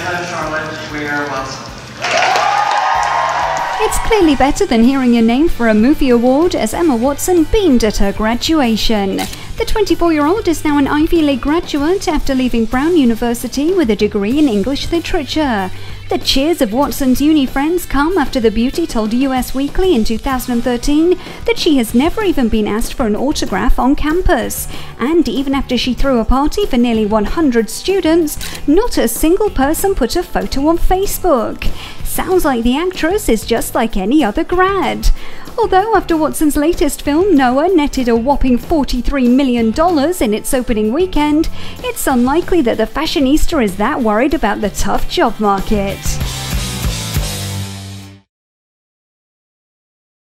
Emma Charlotte Duerre Watson. It's clearly better than hearing your name for a movie award, as Emma Watson beamed at her graduation. The 24-year-old is now an Ivy League graduate after leaving Brown University with a degree in English literature. The cheers of Watson's uni friends come after the beauty told US Weekly in 2013 that she has never even been asked for an autograph on campus. And even after she threw a party for nearly 100 students, not a single person put a photo on Facebook. Sounds like the actress is just like any other grad. Although after Watson's latest film, Noah, netted a whopping $43 million in its opening weekend, it's unlikely that the fashionista is that worried about the tough job market.